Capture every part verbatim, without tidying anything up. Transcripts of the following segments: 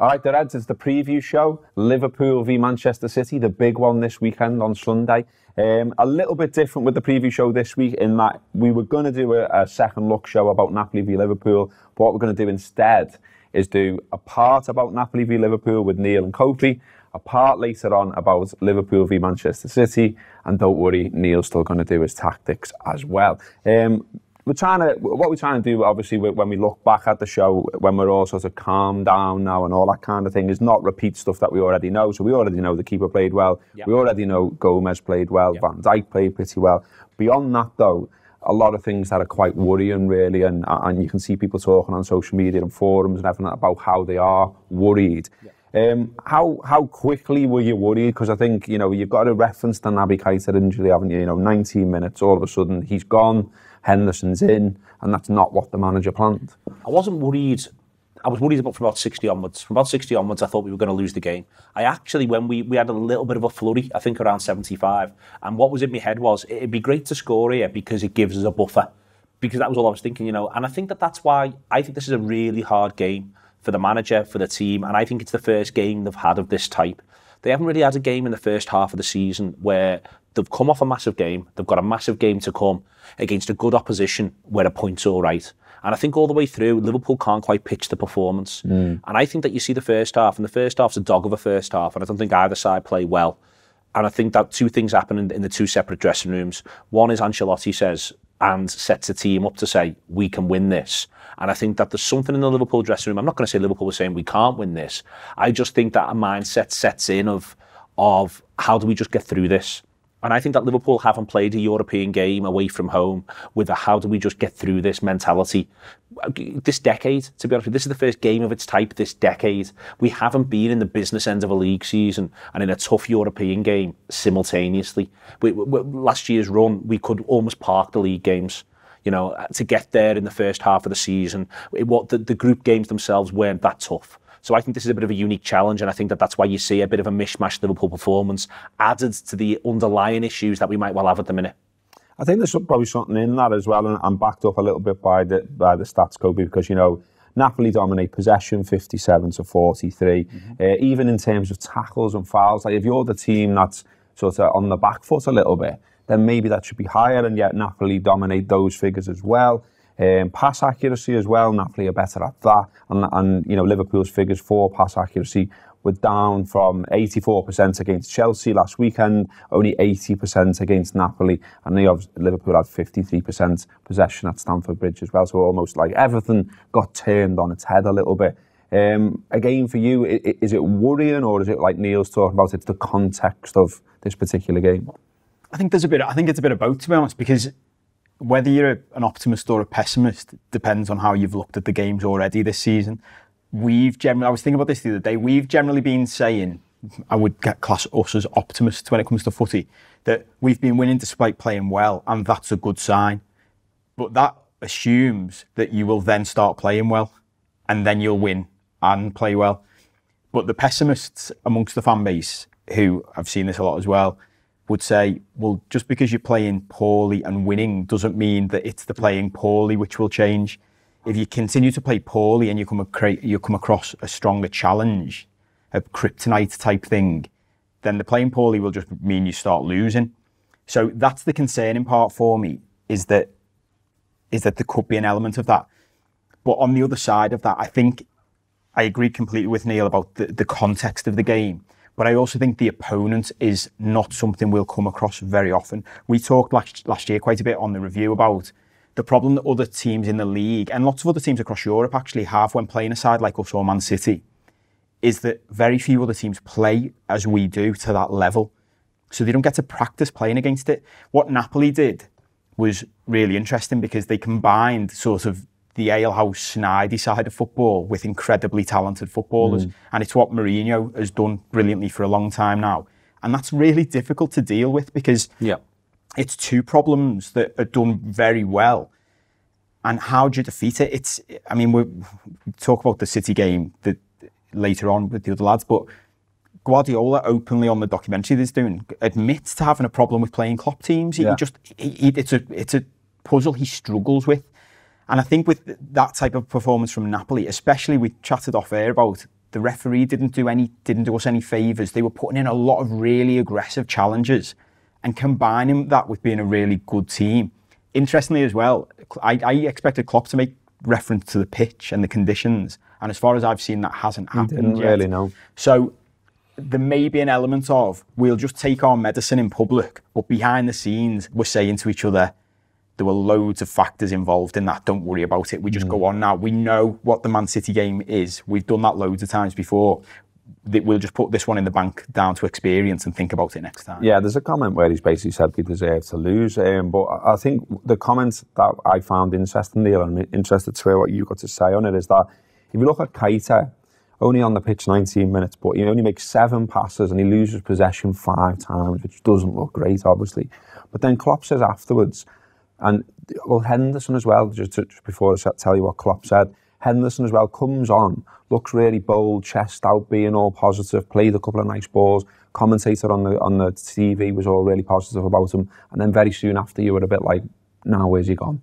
All right, the Reds, it's the preview show. Liverpool v Manchester City, the big one this weekend on Sunday. Um, a little bit different with the preview show this week in that we were going to do a, a second look show about Napoli v Liverpool. But what we're going to do instead is do a part about Napoli v Liverpool with Neil and Copley, a part later on about Liverpool v Manchester City. And don't worry, Neil's still going to do his tactics as well. Um, We're trying to, what we're trying to do, obviously, when we look back at the show, when we're all sort of calmed down now and all that kind of thing, is not repeat stuff that we already know. So we already know the keeper played well. Yep. We already know Gomez played well. Yep. Van Dijk played pretty well. Beyond that, though, a lot of things that are quite worrying, really, and, and you can see people talking on social media and forums and everything about how they are worried. Yep. Um, how how quickly were you worried? Because I think, you know, you've got a reference to Naby Keita injury, haven't you? You know, nineteen minutes, all of a sudden he's gone, Henderson's in, and that's not what the manager planned. I wasn't worried. I was worried about from about sixty onwards. From about sixty onwards, I thought we were going to lose the game. I actually, when we, we had a little bit of a flurry, I think around seventy-five, and what was in my head was, it'd be great to score here because it gives us a buffer. Because that was all I was thinking, you know. And I think that that's why, I think this is a really hard game for the manager, for the team, and I think it's the first game they've had of this type. They haven't really had a game in the first half of the season where they've come off a massive game, they've got a massive game to come against a good opposition where a point's all right. And I think all the way through, Liverpool can't quite pitch the performance. Mm. And I think that you see the first half, and the first half's a dog of a first half, and I don't think either side play well. And I think that two things happen in, in the two separate dressing rooms. One is Ancelotti says, and sets the team up to say, we can win this. And I think that there's something in the Liverpool dressing room. I'm not going to say Liverpool was saying we can't win this. I just think that a mindset sets in of, of how do we just get through this? And I think that Liverpool haven't played a European game away from home with a how do we just get through this mentality. This decade, to be honest with you, this is the first game of its type this decade. We haven't been in the business end of a league season and in a tough European game simultaneously. We, we, last year's run, we could almost park the league games. You know, to get there in the first half of the season, it, what the, the group games themselves weren't that tough. So I think this is a bit of a unique challenge, and I think that that's why you see a bit of a mishmash Liverpool performance added to the underlying issues that we might well have at the minute. I think there's probably something in that as well, and I'm backed up a little bit by the by the stats, Kobe, because, you know, Napoli dominate possession fifty-seven to forty-three. Mm-hmm. uh, even in terms of tackles and fouls. Like, if you're the team that's sort of on the back foot a little bit, then maybe that should be higher, and yet Napoli dominate those figures as well. Um, pass accuracy as well, Napoli are better at that, and, and you know, Liverpool's figures for pass accuracy were down from eighty-four percent against Chelsea last weekend, only eighty percent against Napoli, and they, Liverpool had fifty-three percent possession at Stamford Bridge as well, so almost like everything got turned on its head a little bit. Um, again, for you, is it worrying, or is it, like Neil's talking about, it's the context of this particular game? I think there's a bit. I think it's a bit of both, to be honest, because whether you're an optimist or a pessimist depends on how you've looked at the games already this season. We've generally, I was thinking about this the other day, we've generally been saying, I would get class us as optimists when it comes to footy, that we've been winning despite playing well, and that's a good sign. But that assumes that you will then start playing well, and then you'll win and play well. But the pessimists amongst the fan base, who I've seen this a lot as well, would say, well, just because you're playing poorly and winning doesn't mean that it's the playing poorly which will change. If you continue to play poorly and you come, you come across a stronger challenge, a kryptonite type thing, then the playing poorly will just mean you start losing. So that's the concerning part for me, is that, is that there could be an element of that. But on the other side of that, I think I agree completely with Neil about the, the context of the game. But I also think the opponent is not something we'll come across very often. We talked last, last year quite a bit on the review about the problem that other teams in the league, and lots of other teams across Europe actually have when playing a side like us or Man City, is that very few other teams play as we do to that level. So they don't get to practice playing against it. What Napoli did was really interesting because they combined sort of the alehouse, snidey side of football with incredibly talented footballers. Mm. And it's what Mourinho has done brilliantly for a long time now. And that's really difficult to deal with because yeah. it's two problems that are done very well. And how do you defeat it? It's, I mean, we talk about the City game that later on with the other lads, but Guardiola openly on the documentary that's doing admits to having a problem with playing Klopp teams. He yeah. just, he, it's a, it's a puzzle he struggles with. And I think with that type of performance from Napoli, especially we chatted off air about the referee didn't do any, didn't do us any favours. They were putting in a lot of really aggressive challenges and combining that with being a really good team. Interestingly as well, I, I expected Klopp to make reference to the pitch and the conditions, and as far as I've seen, that hasn't happened yet. Really, no. So there may be an element of, we'll just take our medicine in public, but behind the scenes, we're saying to each other, there were loads of factors involved in that. Don't worry about it. We just mm. go on now. We know what the Man City game is. We've done that loads of times before. We'll just put this one in the bank down to experience and think about it next time. Yeah, there's a comment where he's basically said we deserve to lose. Um, but I think the comment that I found interesting there, and I'm interested to hear what you've got to say on it, is that if you look at Keita, only on the pitch nineteen minutes, but he only makes seven passes and he loses possession five times, which doesn't look great, obviously. But then Klopp says afterwards, and well, Henderson as well, just, to, just before I tell you what Klopp said, Henderson as well comes on, looks really bold, chest out, being all positive, played a couple of nice balls. Commentator on the on the T V was all really positive about him. And then very soon after, you were a bit like, now where's he gone?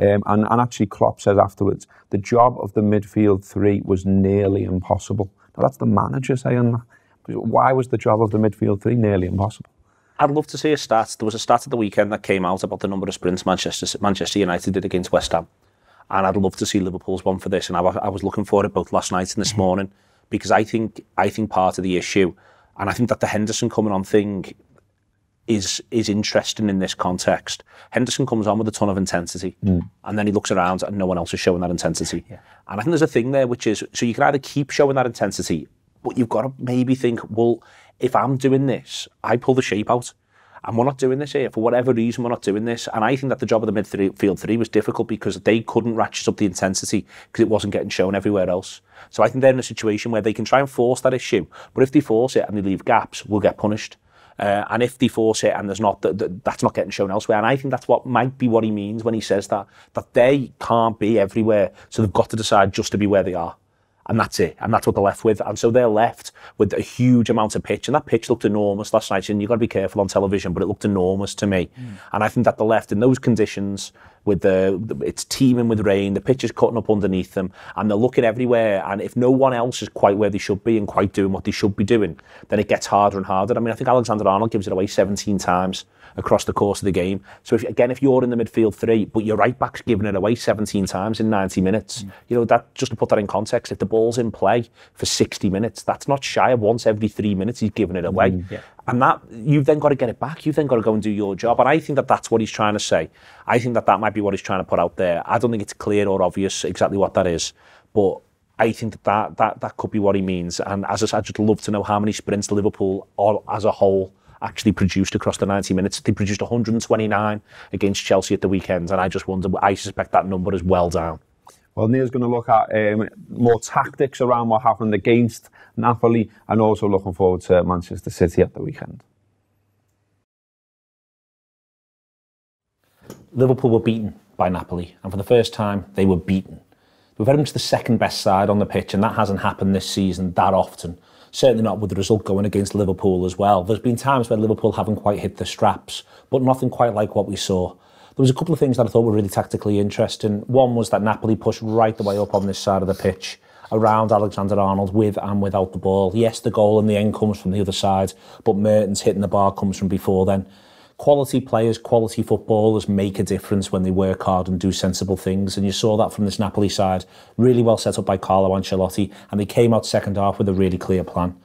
Um, and, and actually Klopp says afterwards, the job of the midfield three was nearly impossible. Now that's the manager saying that. Why was the job of the midfield three nearly impossible? I'd love to see a stat. There was a stat at the weekend that came out about the number of sprints Manchester Manchester United did against West Ham. And I'd love to see Liverpool's one for this. And I, I was looking for it both last night and this morning, because I think I think part of the issue, and I think that the Henderson coming on thing is is interesting in this context. Henderson comes on with a ton of intensity, mm. and then he looks around and no one else is showing that intensity. Yeah. And I think there's a thing there, which is, so you can either keep showing that intensity, but you've got to maybe think, well, if I'm doing this, I pull the shape out. And we're not doing this here. For whatever reason, we're not doing this. And I think that the job of the midfield three was difficult because they couldn't ratchet up the intensity because it wasn't getting shown everywhere else. So I think they're in a situation where they can try and force that issue. But if they force it and they leave gaps, we'll get punished. Uh, and if they force it and there's not the, the, that's not getting shown elsewhere. And I think that's what might be what he means when he says that, that they can't be everywhere. So they've got to decide just to be where they are. And that's it. And that's what they're left with. And so they're left with a huge amount of pitch. And that pitch looked enormous last night. And you've got to be careful on television, but it looked enormous to me. Mm. And I think that they're left in those conditions with the, it's teeming with rain, the pitch is cutting up underneath them, and they're looking everywhere. And if no one else is quite where they should be and quite doing what they should be doing, then it gets harder and harder. I mean, I think Alexander-Arnold gives it away seventeen times across the course of the game. So if, again, if you're in the midfield three, but your right back's giving it away seventeen times in ninety minutes, mm. you know, that, just to put that in context, if the ball's in play for sixty minutes, that's not shy of once every three minutes he's giving it away. Mm, yeah. And that, you've then got to get it back. You've then got to go and do your job. And I think that that's what he's trying to say. I think that that might be what he's trying to put out there. I don't think it's clear or obvious exactly what that is, but I think that that, that, that could be what he means. And as I said, I'd just love to know how many sprints Liverpool all, as a whole actually produced across the ninety minutes. They produced one hundred twenty-nine against Chelsea at the weekend, and I just wonder, I suspect that number is well down. Well, Neil's going to look at um, more tactics around what happened against Napoli, and also looking forward to Manchester City at the weekend. Liverpool were beaten by Napoli, and for the first time, they were beaten. They were very much the second best side on the pitch, and that hasn't happened this season that often. Certainly not with the result going against Liverpool as well. There's been times where Liverpool haven't quite hit the straps, but nothing quite like what we saw. There was a couple of things that I thought were really tactically interesting. One was that Napoli pushed right the way up on this side of the pitch, around Alexander-Arnold, with and without the ball. Yes, the goal in the end comes from the other side, but Mertens hitting the bar comes from before then. Quality players, quality footballers make a difference when they work hard and do sensible things. And you saw that from this Napoli side, really well set up by Carlo Ancelotti, and they came out second half with a really clear plan.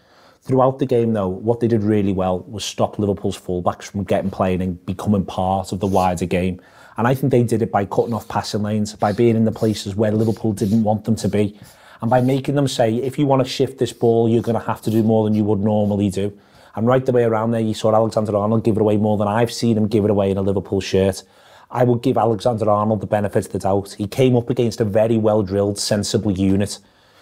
Throughout the game, though, what they did really well was stop Liverpool's fullbacks from getting playing and becoming part of the wider game. And I think they did it by cutting off passing lanes, by being in the places where Liverpool didn't want them to be, and by making them say, if you want to shift this ball, you're going to have to do more than you would normally do. And right the way around there, you saw Alexander-Arnold give it away more than I've seen him give it away in a Liverpool shirt. I would give Alexander-Arnold the benefit of the doubt. He came up against a very well-drilled, sensible unit.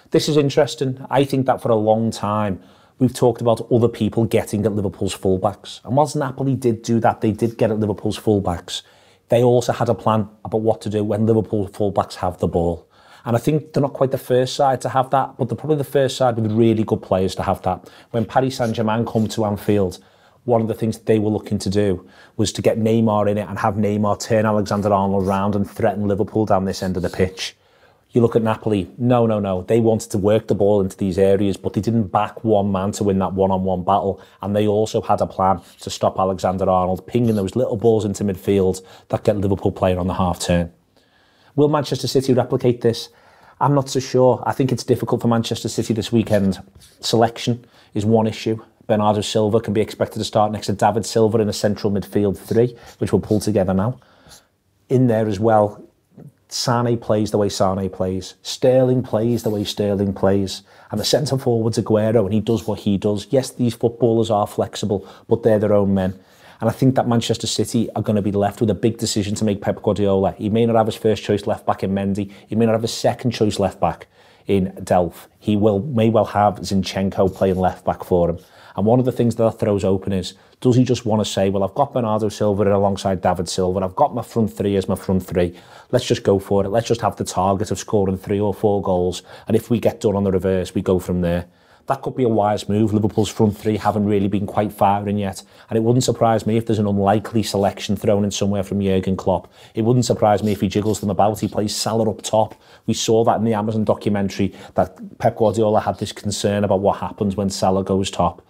This is interesting. I think that for a long time, we've talked about other people getting at Liverpool's fullbacks. And whilst Napoli did do that, they did get at Liverpool's fullbacks. They also had a plan about what to do when Liverpool fullbacks have the ball. And I think they're not quite the first side to have that, but they're probably the first side with really good players to have that. When Paris Saint-Germain come to Anfield, one of the things that they were looking to do was to get Neymar in it and have Neymar turn Alexander-Arnold round and threaten Liverpool down this end of the pitch. You look at Napoli, no, no, no. They wanted to work the ball into these areas, but they didn't back one man to win that one-on-one battle. And they also had a plan to stop Alexander-Arnold pinging those little balls into midfield that get Liverpool playing on the half-turn. Will Manchester City replicate this? I'm not so sure. I think it's difficult for Manchester City this weekend. Selection is one issue. Bernardo Silva can be expected to start next to David Silva in a central midfield three, which we'll pull together now. In there as well, Sané plays the way Sané plays. Sterling plays the way Sterling plays. And the centre forward's Aguero, and he does what he does. Yes, these footballers are flexible, but they're their own men. And I think that Manchester City are going to be left with a big decision to make. Pep Guardiola, he may not have his first choice left back in Mendy. He may not have his second choice left back in Delft. He will may well have Zinchenko playing left back for him. And one of the things that, that throws open is, does he just want to say, well, I've got Bernardo Silva alongside David Silva, and I've got my front three as my front three. Let's just go for it. Let's just have the target of scoring three or four goals. And if we get done on the reverse, we go from there. That could be a wise move. Liverpool's front three haven't really been quite firing yet. And it wouldn't surprise me if there's an unlikely selection thrown in somewhere from Jurgen Klopp. It wouldn't surprise me if he jiggles them about. He plays Salah up top. We saw that in the Amazon documentary, that Pep Guardiola had this concern about what happens when Salah goes top.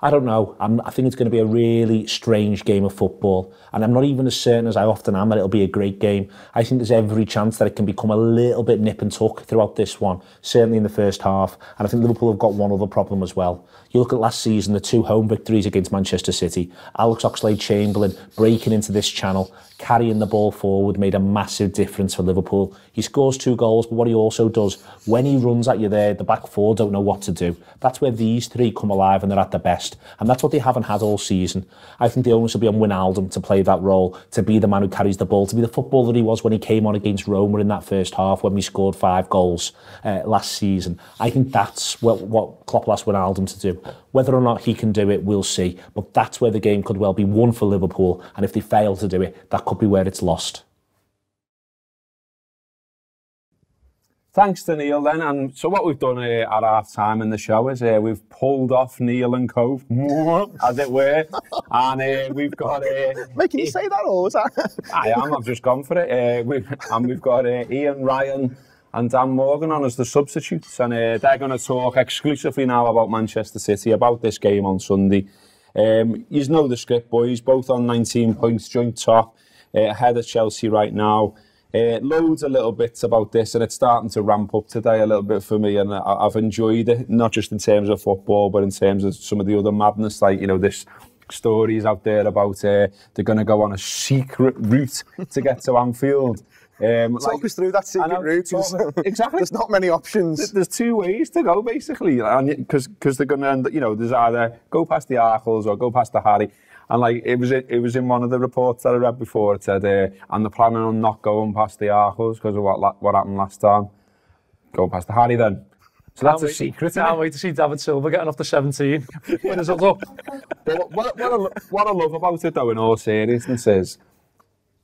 I don't know. I'm, I think it's going to be a really strange game of football. And I'm not even as certain as I often am that it'll be a great game. I think there's every chance that it can become a little bit nip and tuck throughout this one, certainly in the first half. And I think Liverpool have got one other problem as well. You look at last season, the two home victories against Manchester City. Alex Oxlade-Chamberlain breaking into this channel, carrying the ball forward, made a massive difference for Liverpool. He scores two goals, but what he also does, when he runs at you there, the back four don't know what to do. That's where these three come alive and they're at their best. And that's what they haven't had all season. I think the onus will be on Wijnaldum to play that role, to be the man who carries the ball, to be the footballer he was when he came on against Roma in that first half when we scored five goals uh, last season. I think that's what, what Klopp asked Wijnaldum to do. Whether or not he can do it, we'll see. But that's where the game could well be won for Liverpool. And if they fail to do it, that could be where it's lost. Thanks to Neil then. And so what we've done uh, at half time in the show is uh, we've pulled off Neil and Cove, as it were. And uh, we've got... Uh, Making you uh, say that all the time. I am, I've just gone for it. Uh, we've, and we've got uh, Ian Ryan and Dan Morgan on as the substitutes. And uh, they're going to talk exclusively now about Manchester City, about this game on Sunday. Um, you know the script, boys, both on nineteen points, joint top. Uh, ahead of Chelsea right now. Uh, loads of little bits about this, and it's starting to ramp up today a little bit for me, and I, I've enjoyed it, not just in terms of football, but in terms of some of the other madness, like, you know, this stories out there about uh, they're going to go on a secret route to get to Anfield. Um, talk like, us through that secret route. Exactly. There's not many options. There's, there's two ways to go, basically, and because they're going to end, you know, there's either go past the Arkles or go past the Harry. And like it was, it was in one of the reports that I read before. It said, uh, "And they're planning on not going past the Arkles because of what what happened last time. Go past the Harry then." So that's a secret. Can't wait to see David Silva getting off the seventeen. When is it up? But what, what, I, what I love about it, though, in all seriousness, is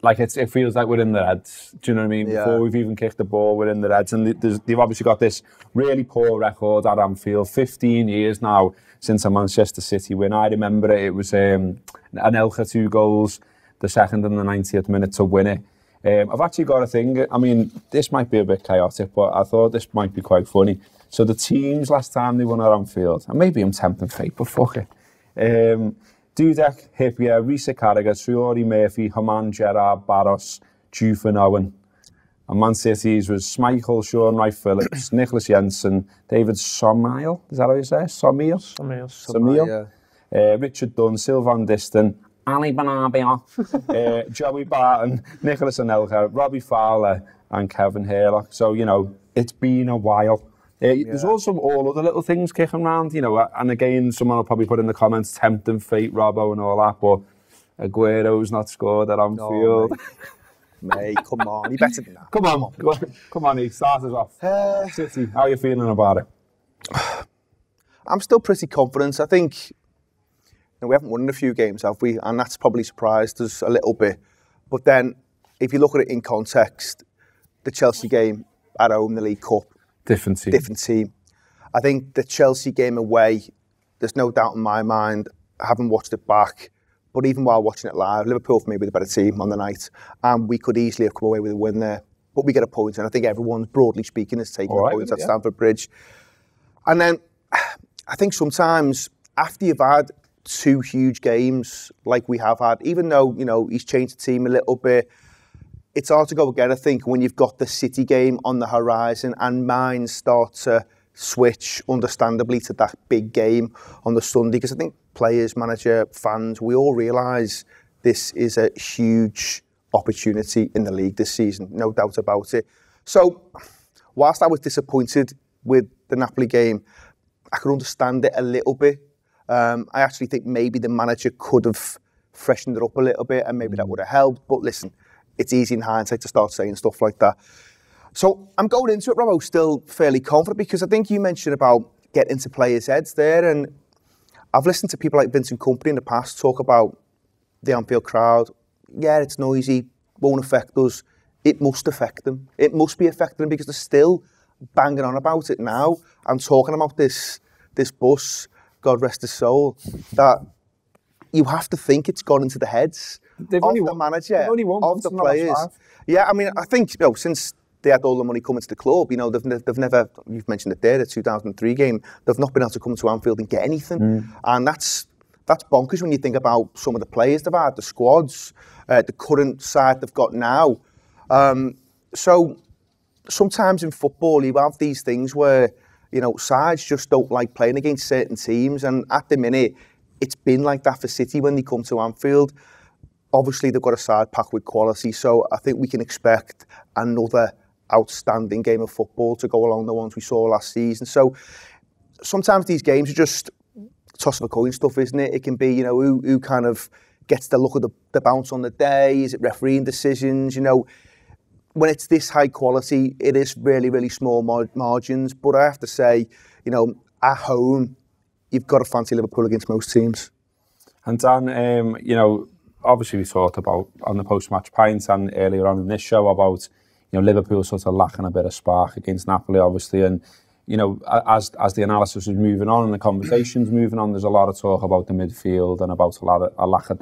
like it's, it feels like we're in the Reds. Do you know what I mean? Yeah. Before we've even kicked the ball, we're in the Reds, and they've obviously got this really poor record at Anfield. fifteen years now since a Manchester City win. I remember it, it was um, Anelka two goals, the second and the ninetieth minute to win it. Um, I've actually got a thing, I mean, this might be a bit chaotic, but I thought this might be quite funny. So the teams last time they won at Anfield, and maybe I'm tempting fate, but fuck it. Um, Dudek, Hippier, Risa Carragher, Traore Murphy, Haman, Gerrard, Barros, Juve and Owen. And Man City's was Schmeichel, Sean Wright Phillips, Nicholas Jensen, David Somail, is that how you say it? Somail? Somail. Somail. Uh, Richard Dunn, Sylvan Diston, Ali Benabia, uh, Joey Barton, Nicholas Anelka, Robbie Fowler, and Kevin Herlock. So, you know, it's been a while. Uh, yeah. There's also all other little things kicking around, you know, and again, someone will probably put in the comments, tempting fate, Robbo, and all that, but Aguero's not scored at Anfield. No, mate, come on, you better than that. Come on, come on, come on, he starts us off. Uh, City, how are you feeling about it? I'm still pretty confident. I think, you know, we haven't won in a few games, have we? And that's probably surprised us a little bit. But then, if you look at it in context, the Chelsea game at home, the League Cup, different team. Different team. I think the Chelsea game away, there's no doubt in my mind, I haven't watched it back, but even while watching it live, Liverpool for me were the better team on the night, and we could easily have come away with a win there. But we get a point, and I think everyone, broadly speaking, is taking right, a point at yeah. Stamford Bridge. And then I think sometimes after you've had two huge games like we have had, even though, you know, he's changed the team a little bit, it's hard to go again, I think, when you've got the City game on the horizon and minds start to switch, understandably, to that big game on the Sunday. Because I think players, manager, fans, we all realise this is a huge opportunity in the league this season, no doubt about it. So, whilst I was disappointed with the Napoli game, I could understand it a little bit. Um, I actually think maybe the manager could have freshened it up a little bit and maybe that would have helped. But listen, it's easy in hindsight to start saying stuff like that. So I'm going into it, Robbo, still fairly confident, because I think you mentioned about getting into players' heads there. And I've listened to people like Vincent Kompany in the past talk about the Anfield crowd. Yeah, it's noisy, won't affect us. It must affect them. It must be affecting them, because they're still banging on about it now and talking about this this bus, God rest his soul, that you have to think it's gone into the heads They've of only the won. manager, They've only won of the players. Yeah, I mean, I think, you know, since they had all the money coming to the club, you know, they've, they've never, you've mentioned it there, the two thousand three game, they've not been able to come to Anfield and get anything. Mm. And that's that's bonkers when you think about some of the players they've had, the squads, uh, the current side they've got now. Um, so sometimes in football, you have these things where, you know, sides just don't like playing against certain teams. And at the minute, it's been like that for City when they come to Anfield. Obviously, they've got a side packed with quality. So I think we can expect another outstanding game of football to go along the ones we saw last season. So sometimes these games are just toss of a coin stuff, isn't it? It can be, you know, who, who kind of gets the look of the, the bounce on the day? Is it refereeing decisions? You know, when it's this high quality, it is really, really small mar margins. But I have to say, you know, at home, you've got to fancy Liverpool against most teams. And Dan, um, you know, obviously we talked about on the post-match pint and earlier on in this show about, you know, Liverpool sort of lacking a bit of spark against Napoli, obviously. And, you know, as as the analysis is moving on and the conversation's moving on, there's a lot of talk about the midfield and about a, lot of, a lack of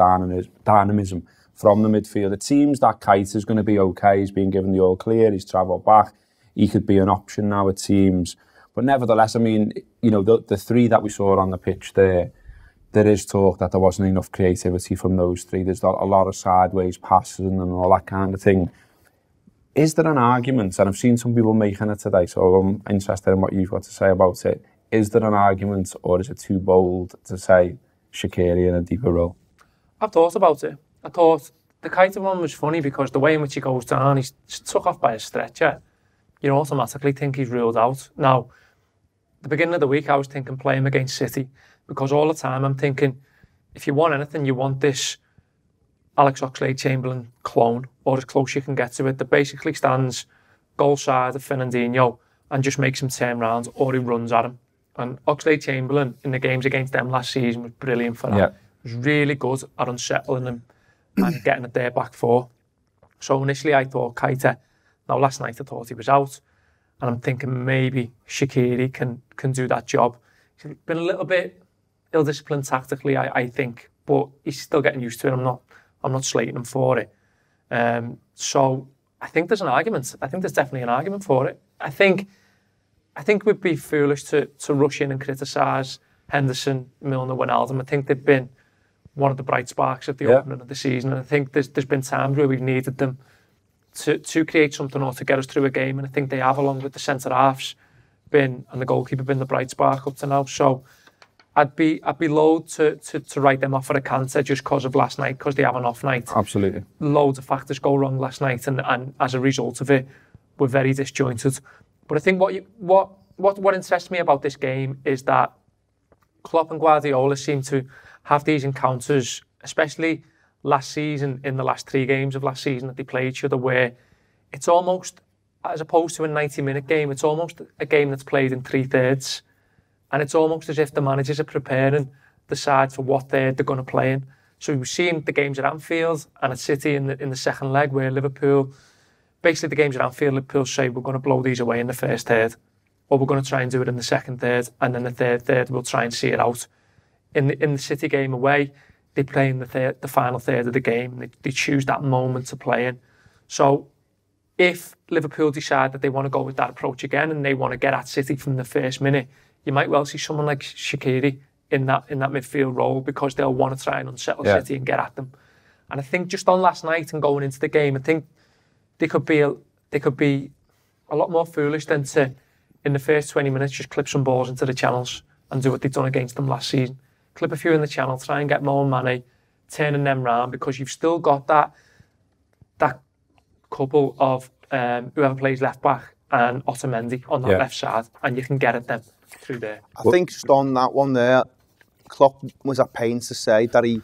dynamism from the midfield. It seems that Keita is going to be okay. He's been given the all clear. He's travelled back. He could be an option now, it seems. But nevertheless, I mean, you know, the, the three that we saw on the pitch there, there is talk that there wasn't enough creativity from those three. There's a lot of sideways passes and all that kind of thing. Is there an argument, and I've seen some people making it today, so I'm interested in what you've got to say about it. Is there an argument, or is it too bold to say Shaqiri in a deeper role? I've thought about it. I thought the Keita one was funny because the way in which he goes down, he's took off by a stretcher. You automatically think he's ruled out. Now, the beginning of the week, I was thinking play him against City, because all the time I'm thinking, if you want anything, you want this Alex Oxlade-Chamberlain clone, or as close you can get to it, that basically stands goal side of Fernandinho and just makes him turn round, or he runs at him. And Oxlade-Chamberlain in the games against them last season was brilliant for that. Yeah. He was really good at unsettling him and getting it there back four. So initially I thought Keita. Now last night I thought he was out, and I'm thinking maybe Shaqiri can, can do that job. He's been a little bit ill-disciplined tactically, I, I think, but he's still getting used to it. I'm not I'm not slating him for it. Um, so I think there's an argument. I think there's definitely an argument for it. I think I think we'd be foolish to, to rush in and criticise Henderson, Milner, Wijnaldum. I think they've been one of the bright sparks of the yeah. opening of the season. And I think there's, there's been times where we've needed them to, to create something or to get us through a game. And I think they have, along with the centre-halves been, and the goalkeeper been the bright spark up to now. So I'd be I'd be loath to, to, to write them off for a canter just because of last night, because they have an off night. Absolutely. Loads of factors go wrong last night, and, and as a result of it, we're very disjointed. But I think what, you, what, what, what interests me about this game is that Klopp and Guardiola seem to have these encounters, especially last season, in the last three games of last season that they play each other, where it's almost, as opposed to a ninety minute game, it's almost a game that's played in three thirds. And it's almost as if the managers are preparing the side for what they're, they're going to play in. So we've seen the games at Anfield and at City in the, in the second leg, where Liverpool, basically the games at Anfield, Liverpool say, we're going to blow these away in the first third, or we're going to try and do it in the second third, and then the third third, we'll try and see it out. In the, in the City game away, they play in the, third, the final third of the game. They, they choose that moment to play in. So if Liverpool decide that they want to go with that approach again and they want to get at City from the first minute, you might well see someone like Shaqiri in that in that midfield role, because they'll want to try and unsettle yeah. City and get at them. And I think just on last night and going into the game, I think they could be a, they could be a lot more foolish than to, in the first twenty minutes, just clip some balls into the channels and do what they've done against them last season. Clip a few in the channel, try and get more money, turning them round, because you've still got that that couple of um, whoever plays left back and Otamendi on that yeah. left side, and you can get at them through there. I think just on that one there, Klopp was at pains to say that he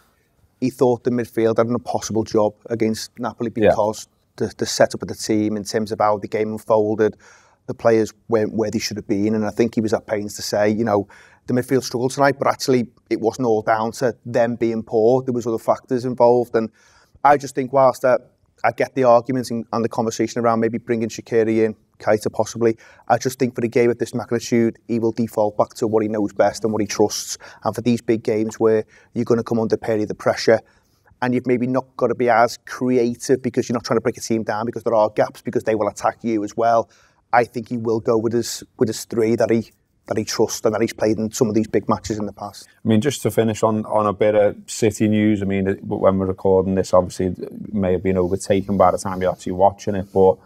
he thought the midfield had an impossible job against Napoli because yeah. the, the setup of the team in terms of how the game unfolded, the players weren't where they should have been, and I think he was at pains to say, you know, the midfield struggled tonight, but actually it wasn't all down to them being poor. There was other factors involved, and I just think whilst I, I get the arguments and, and the conversation around maybe bringing Shaqiri in, Keita possibly, I just think for a game of this magnitude, he will default back to what he knows best and what he trusts. And for these big games where you're going to come under a period of the pressure and you've maybe not got to be as creative because you're not trying to break a team down, because there are gaps, because they will attack you as well, I think he will go with his with his three that he that he trusts and that he's played in some of these big matches in the past. I mean, just to finish on, on a bit of City news, I mean, when we're recording this, obviously it may have been overtaken by the time you're actually watching it, but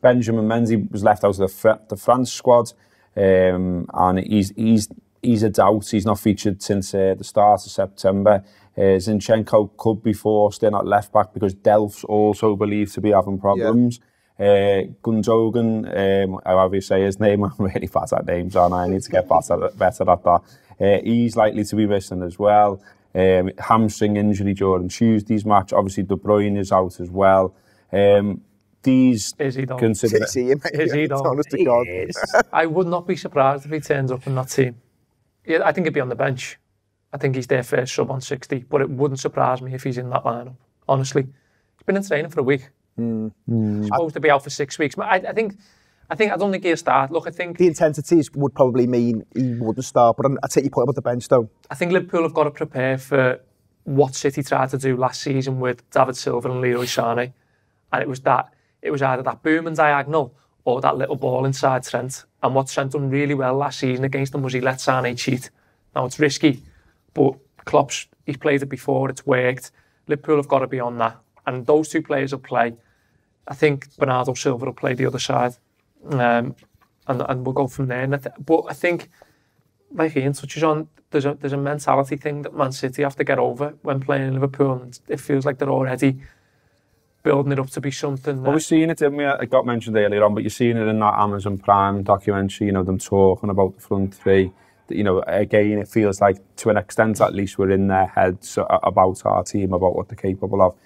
Benjamin Mendy was left out of the, the France squad, um, and he's he's he's a doubt. He's not featured since uh, the start of September. Uh, Zinchenko could be forced in at left back because Delft's also believed to be having problems. Yeah. Uh, Gundogan, um, however you say his name, I'm really bad at names, aren't I? I need to get better at, better at that. Uh, he's likely to be missing as well. Um, hamstring injury during Tuesday's match. Obviously, De Bruyne is out as well. Um, These is he though? Consider is he, is he though? Honest to God. I would not be surprised if he turns up in that team. Yeah, I think he'd be on the bench. I think he's their first sub on sixty, but it wouldn't surprise me if he's in that lineup. Honestly, he's been in training for a week. Mm. Mm. Supposed to be out for six weeks. I, I think, I think I don't think he'll start. Look, I think the intensities would probably mean he wouldn't start. But I take your point about the bench, though. I think Liverpool have got to prepare for what City tried to do last season with David Silva and Leroy Sané, and it was that. It was either that boom and diagonal or that little ball inside Trent. And what Trent done really well last season against them was he let Sané cheat. Now, it's risky, but Klopp's, he's played it before, it's worked. Liverpool have got to be on that. And those two players will play. I think Bernardo Silva will play the other side. Um, and, and we'll go from there. And I th but I think, like Ian touches on, there's a, there's a mentality thing that Man City have to get over when playing Liverpool. And it feels like they're already building it up to be something. Well, we've seen it, didn't we? It got mentioned earlier on, but you're seeing it in that Amazon Prime documentary, you know, them talking about the front three. That, you know, again, it feels like, to an extent at least, we're in their heads about our team, about what they're capable of.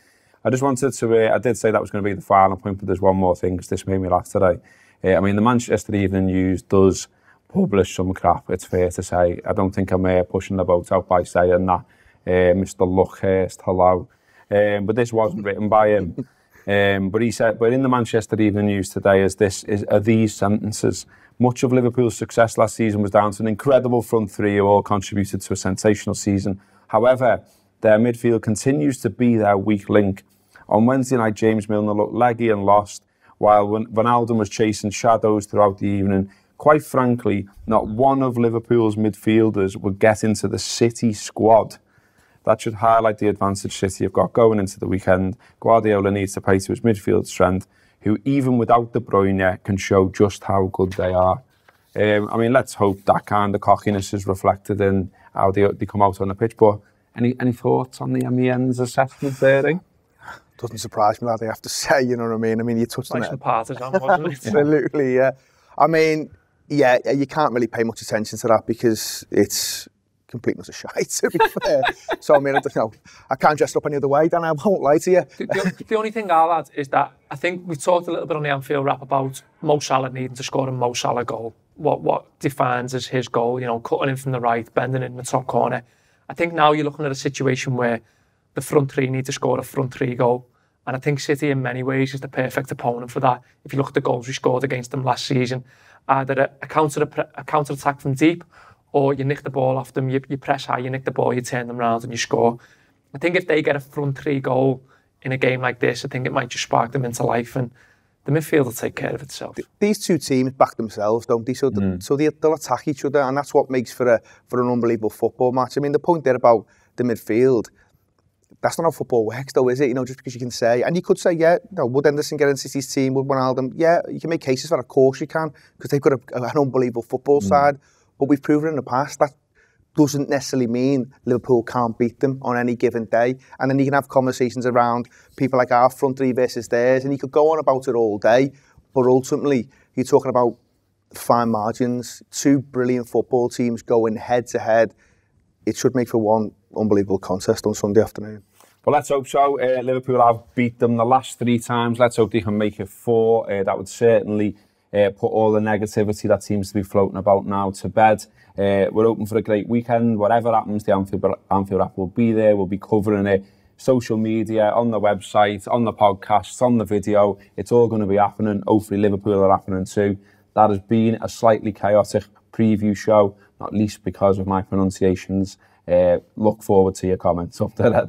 I just wanted to, uh, I did say that was going to be the final point, but there's one more thing, because this made me laugh today. Uh, I mean, the Manchester Evening News does publish some crap, it's fair to say. I don't think I'm uh, pushing the boat out by saying that. Uh, Mister Luckhurst, hello. Um, but this wasn't written by him. Um, but he said, but in the Manchester Evening News today is this, is, are these sentences. Much of Liverpool's success last season was down to an incredible front three who all contributed to a sensational season. However, their midfield continues to be their weak link. On Wednesday night, James Milner looked leggy and lost, while Wijnaldum was chasing shadows throughout the evening. Quite frankly, not one of Liverpool's midfielders would get into the City squad. That should highlight the advantage City have got going into the weekend. Guardiola needs to play to his midfield strength, who even without De Bruyne can show just how good they are. Um, I mean, let's hope that kind of cockiness is reflected in how they, they come out on the pitch. But any any thoughts on the M E N's assessment there, eh? Doesn't surprise me that they have to say, you know what I mean? I mean, you touched on it. Like some partisan, wasn't it? Absolutely, yeah. I mean, yeah, you can't really pay much attention to that because it's complete nuts of shite, to be fair. So, I mean, I, you know, I can't dress it up any other way, Dan, I won't lie to you. The, the, the only thing I'll add is that I think we talked a little bit on the Anfield wrap about Mo Salah needing to score a Mo Salah goal. What, what defines as his goal, you know, cutting in from the right, bending in the top corner. I think now you're looking at a situation where the front three need to score a front three goal. And I think City, in many ways, is the perfect opponent for that. If you look at the goals we scored against them last season, either a, a counter a counter-attack from deep, or you nick the ball off them, you, you press high, you nick the ball, you turn them round and you score. I think if they get a front three goal in a game like this, I think it might just spark them into life, and the midfield will take care of itself. These two teams back themselves, don't they? So, the, mm. so they, they'll attack each other, and that's what makes for a for an unbelievable football match. I mean, the point there about the midfield, that's not how football works, though, is it? You know, just because you can say, and you could say, yeah, you know, would Henderson get in City's team? Would Wijnaldum? Yeah, you can make cases for that, of course you can, because they've got a, an unbelievable football mm. side. But we've proven in the past that doesn't necessarily mean Liverpool can't beat them on any given day. And then you can have conversations around people like our front three versus theirs, and you could go on about it all day. But ultimately, you're talking about fine margins, two brilliant football teams going head-to-head. It should make for one unbelievable contest on Sunday afternoon. Well, let's hope so. Uh, Liverpool have beat them the last three times. Let's hope they can make it four. Uh, that would certainly uh, put all the negativity that seems to be floating about now to bed. Uh, we're open for a great weekend. Whatever happens, the Anfield, Anfield app will be there. We'll be covering it. Social media, on the website, on the podcasts, on the video. It's all going to be happening. Hopefully Liverpool are happening too. That has been a slightly chaotic preview show, not least because of my pronunciations. Uh, look forward to your comments up there.